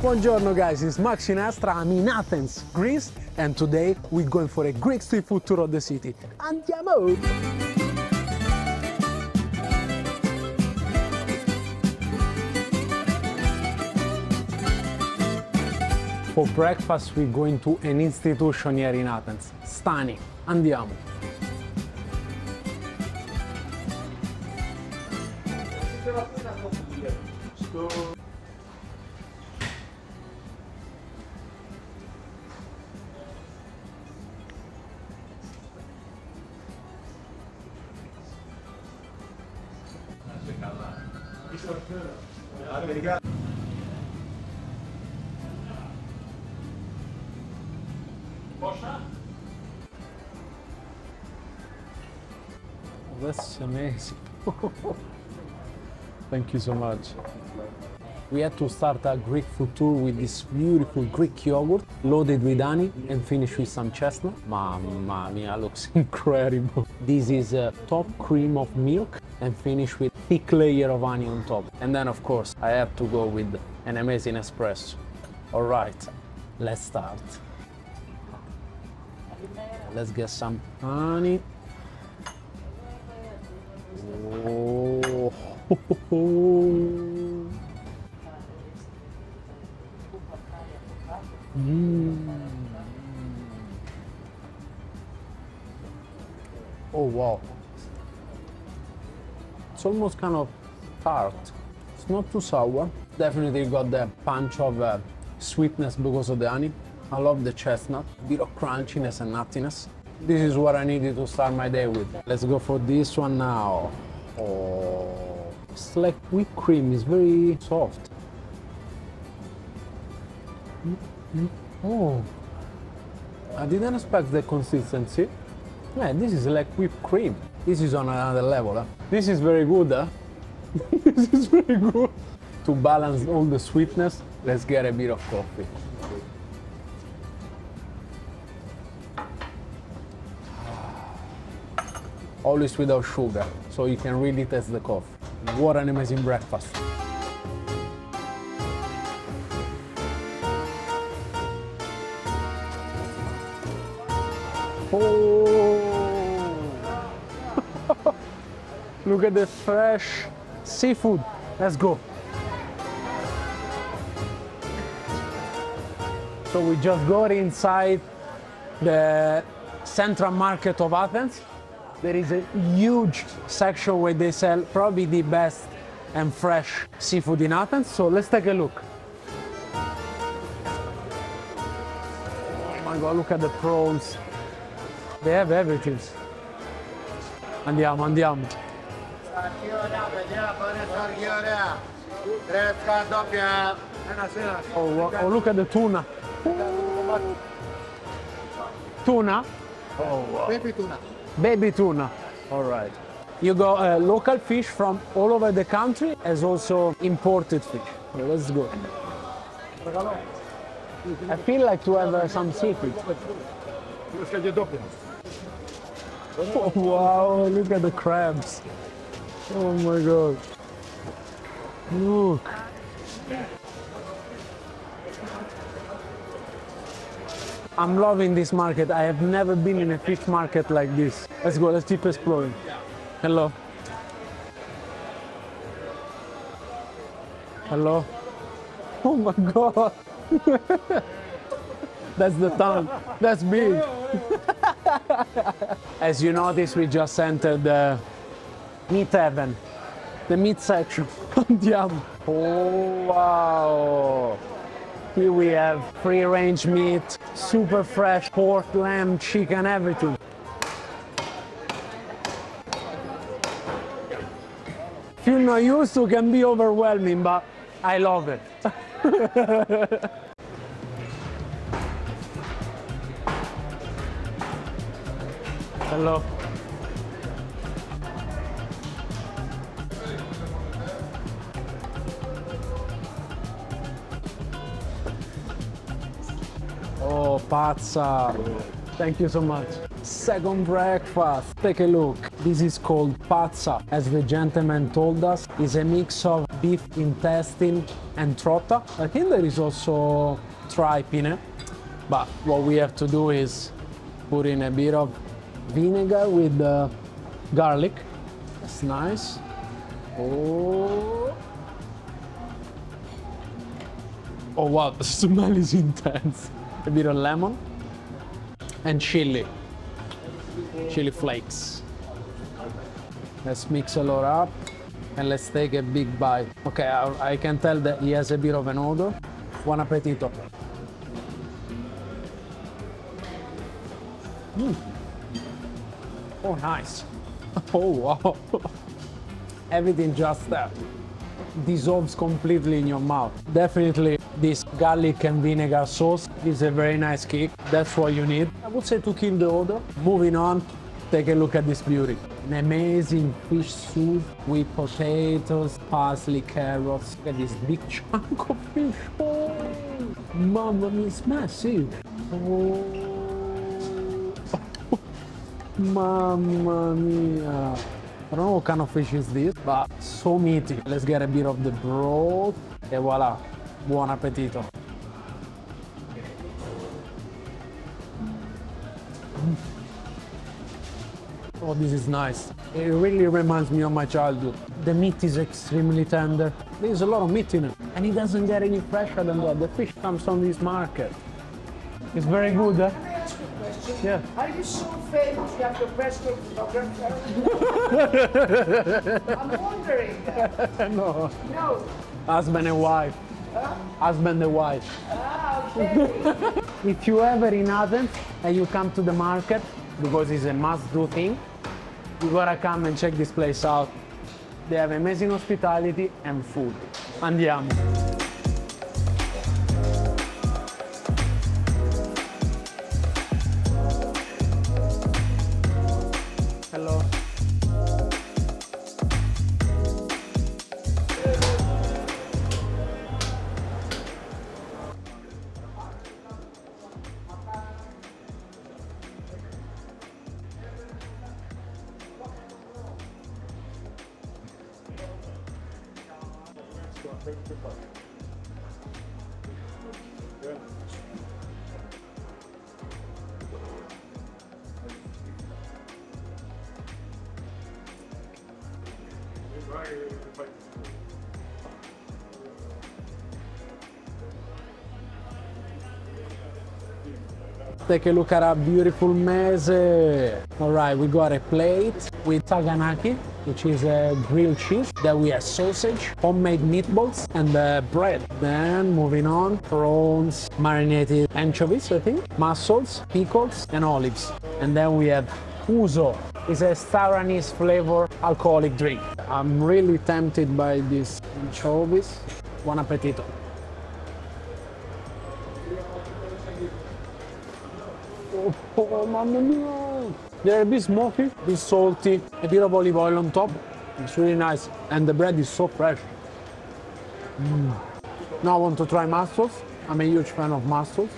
Buongiorno guys, it's Max Ginestra, I'm in Athens, Greece, and today we're going for a Greek street food tour of the city. Andiamo! For breakfast we're going to an institution here in Athens, Stani. Andiamo! That's amazing. Thank you so much. We had to start a Greek food tour with this beautiful Greek yogurt loaded with honey and finish with some chestnut. Mamma mia, looks incredible. This is a top cream of milk and finish with thick layer of honey on top. And then of course, I have to go with an amazing espresso. All right, let's start. Let's get some honey. Oh. Oh wow, it's almost kind of tart, it's not too sour. Definitely got the punch of sweetness because of the honey. I love the chestnut, a bit of crunchiness and nuttiness. This is what I needed to start my day with. Let's go for this one now. Oh, it's like whipped cream, it's very soft. Oh, I didn't expect the consistency. Yeah, this is like whipped cream. This is on another level. Huh? This is very good. Huh? This is very good. To balance all the sweetness, let's get a bit of coffee. Always without sugar, so you can really taste the coffee. What an amazing breakfast. Oh! Look at the fresh seafood. Let's go. So we just got inside the central market of Athens. There is a huge section where they sell probably the best and fresh seafood in Athens, so let's take a look. Oh my God, look at the prawns. They have everything. Andiamo, andiamo. Oh, oh, look at the tuna. Oh. Tuna? Oh, wow. Baby tuna. Baby tuna. All right. You got local fish from all over the country, as also imported fish. Let's go. I feel like to have some secret. Oh, wow, look at the crabs. Oh my God. Look. I'm loving this market. I have never been in a fish market like this. Let's go, let's keep exploring. Hello. Hello. Oh my God. That's the tongue. That's big. As you notice, we just entered the meat heaven. The meat section. Oh, wow. Here we have free-range meat, super fresh pork, lamb, chicken, everything. If you're not used to it, can be overwhelming, but I love it. Hello. Oh, Patsa, thank you so much. Second breakfast, take a look. This is called Patsa, as the gentleman told us. It's a mix of beef intestine and trota. I think there is also tripe, but what we have to do is put in a bit of vinegar with the garlic. That's nice. Oh. Oh wow, the smell is intense. A bit of lemon and chili. Chili flakes. Let's mix it all up and let's take a big bite. Okay, I can tell that he has a bit of an odor. Buon appetito. Mm. Oh, nice. Oh, wow. Everything just there. Dissolves completely in your mouth. Definitely this garlic and vinegar sauce is a very nice kick. That's what you need, I would say, to kill the odor. Moving on, take a look at this beauty. An amazing fish soup with potatoes, parsley, carrots. Look at this big chunk of fish. Oh, mamma mia, it's massive. Oh. Mamma mia. I don't know what kind of fish is this, but so meaty. Let's get a bit of the broth, and voila, buon appetito. Mm. Oh, this is nice. It really reminds me of my childhood. The meat is extremely tender. There's a lot of meat in it, and it doesn't get any fresher than that. The fish comes from this market. It's very good, eh? Yeah. Are you so famous that the best of photographer? I'm wondering. No. No. Husband and wife. Huh? Husband and wife. Ah, okay. If you ever in Athens and you come to the market, because it's a must-do thing, you gotta come and check this place out. They have amazing hospitality and food. Andiamo. Take a look at our beautiful meze. All right, we got a plate with saganaki, which is a grilled cheese. Then we have sausage, homemade meatballs, and bread. Then moving on, prawns, marinated anchovies, I think, mussels, pickles, and olives. And then we have ouzo. It's a star anise flavor alcoholic drink. I'm really tempted by these anchovies. Buon appetito. Oh, oh, mamma mia! They're a bit smoky, a bit salty, a bit of olive oil on top. It's really nice, and the bread is so fresh. Mm. Now I want to try mussels. I'm a huge fan of mussels.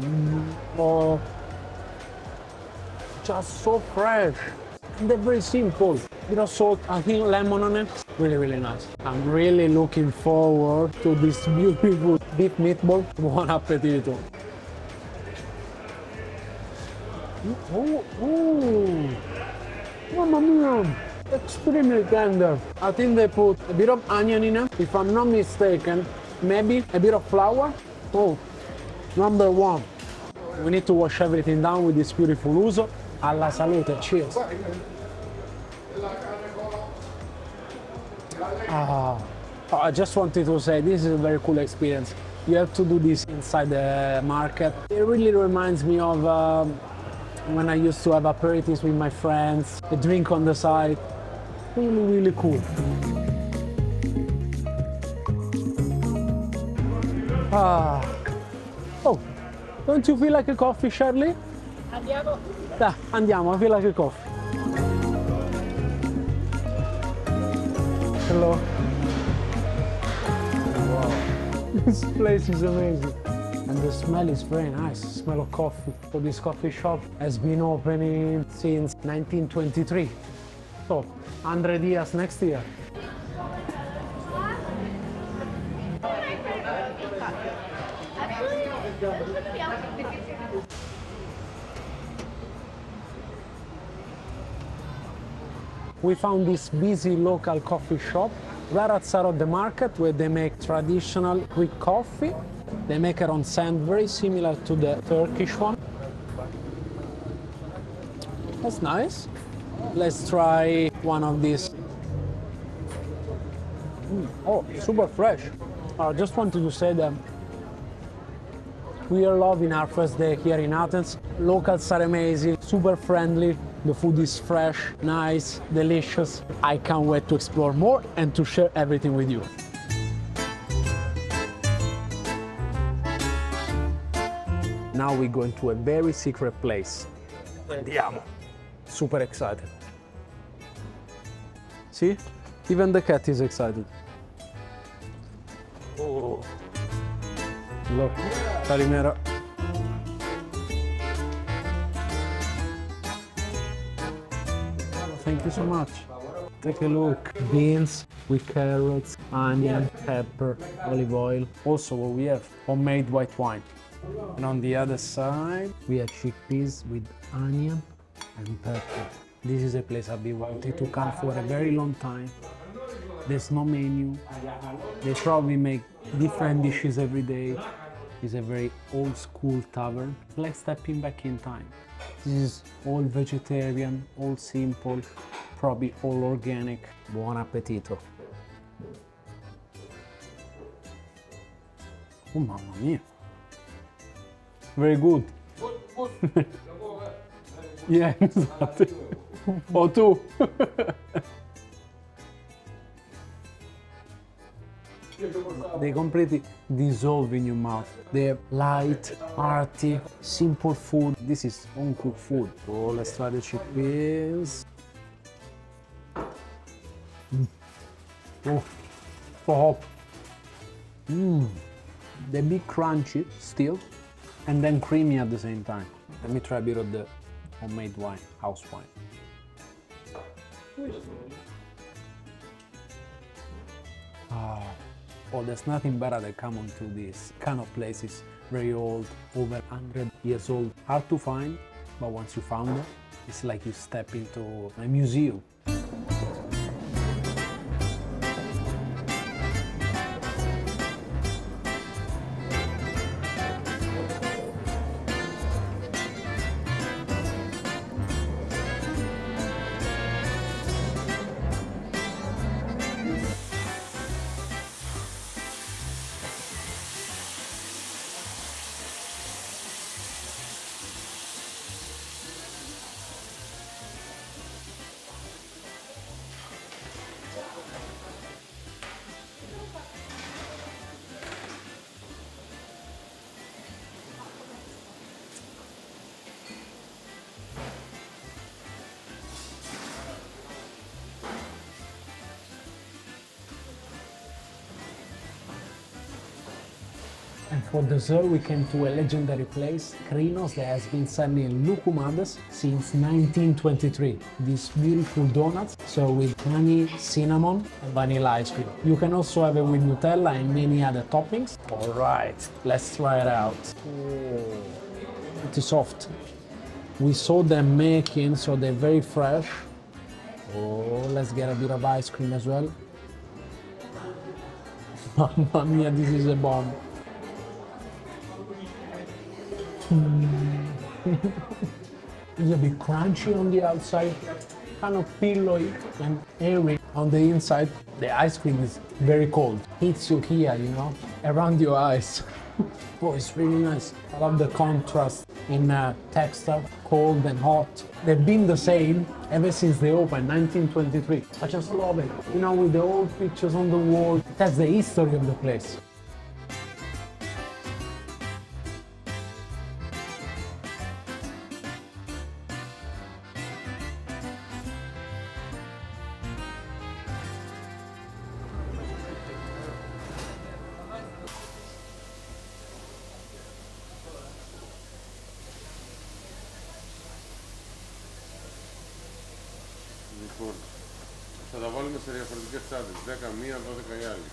Mm. Oh, just so fresh. And they're very simple. A bit of salt, I think lemon on it. Really, really nice. I'm really looking forward to this beautiful deep meatball. Buon appetito. Oh, oh. Mamma mia. Extremely tender. I think they put a bit of onion in it, if I'm not mistaken. Maybe a bit of flour. Oh, number one. We need to wash everything down with this beautiful ouzo. Alla salute. Cheers. Ah, I just wanted to say this is a very cool experience. You have to do this inside the market. It really reminds me of when I used to have aperitifs with my friends, a drink on the side. Really, really cool. Ah. Oh, don't you feel like a coffee, Shirley? Andiamo. Da, andiamo, I feel like a coffee. Hello. Wow. This place is amazing. And the smell is very nice, the smell of coffee. So this coffee shop has been opening since 1923. So, 100 years next year. We found this busy local coffee shop right outside of the market where they make traditional Greek coffee. They make it on sand, very similar to the Turkish one. That's nice. Let's try one of these. Oh, super fresh. I just wanted to say that we are loving our first day here in Athens. Locals are amazing, super friendly. The food is fresh, nice, delicious. I can't wait to explore more and to share everything with you. Now we're going to a very secret place. Andiamo. Super excited. See? Even the cat is excited. Oh. Look, Calimera. Thank you so much. Take a look. Beans with carrots, onion, pepper, olive oil. Also we have homemade white wine. And on the other side, we have chickpeas with onion and pepper. This is a place I've been wanting to come for a very long time. There's no menu. They probably make different dishes every day. It's a very old school tavern. Let's step in back in time. This is all vegetarian, all simple, probably all organic. Buon appetito. Oh, mamma mia. Very good. Yeah, esatto. O tu. They completely dissolve in your mouth. They're light, hearty, simple food. This is home-cooked food. Oh, let's try the chickpeas. Oh, so hot. They're a bit crunchy still, and then creamy at the same time. Let me try a bit of the homemade wine, house wine. Ah. Oh, there's nothing better than coming to these kind of places. Very old, over 100 years old. Hard to find, but once you found it, it's like you step into a museum. And for dessert, we came to a legendary place, Krinos, that has been selling loukoumades since 1923. These beautiful donuts, so with honey, cinnamon, and vanilla ice cream. You can also have it with Nutella and many other toppings. All right, let's try it out. It is soft. We saw them making, so they're very fresh. Oh, let's get a bit of ice cream as well. Mamma mia, this is a bomb. It's a bit crunchy on the outside, kind of pillowy and airy on the inside. The ice cream is very cold. Hits you here, you know, around your eyes. Oh, it's really nice. I love the contrast in texture, cold and hot. They've been the same ever since they opened, 1923. I just love it. You know, with the old pictures on the wall. That's the history of the place. σκόρδο. Θα τα βάλουμε σε διαφορετικές τσάντες, 10, 1, 12 ή άλλη.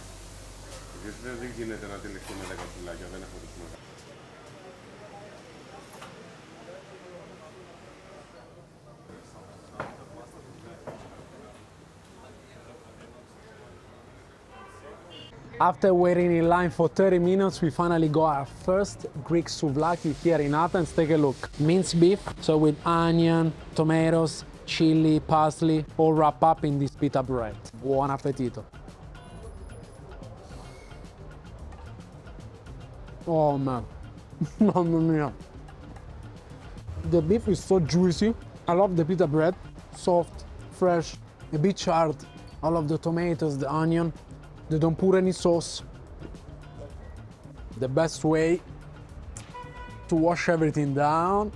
Γιατί δεν γίνεται να τυλιχθεί με 10 κιλάκια, δεν έχω ρυθμό. After waiting in line for 30 minutes, we finally got our first Greek souvlaki here in Athens. Take a look. Minced beef, so with onion, tomatoes, chili, parsley, all wrapped up in this pita bread. Buon appetito. Oh man, mamma mia. The beef is so juicy. I love the pita bread. Soft, fresh, a bit charred. I love the tomatoes, the onion. They don't put any sauce. The best way to wash everything down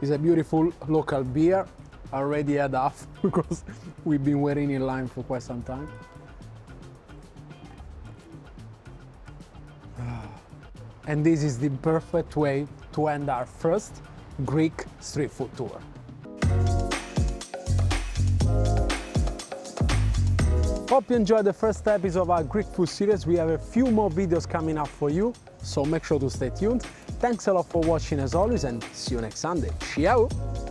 is a beautiful local beer. I already had half because we've been waiting in line for quite some time. And this is the perfect way to end our first Greek street food tour. Hope you enjoyed the first episode of our Greek food series. We have a few more videos coming up for you, so make sure to stay tuned. Thanks a lot for watching as always, and see you next Sunday. Ciao!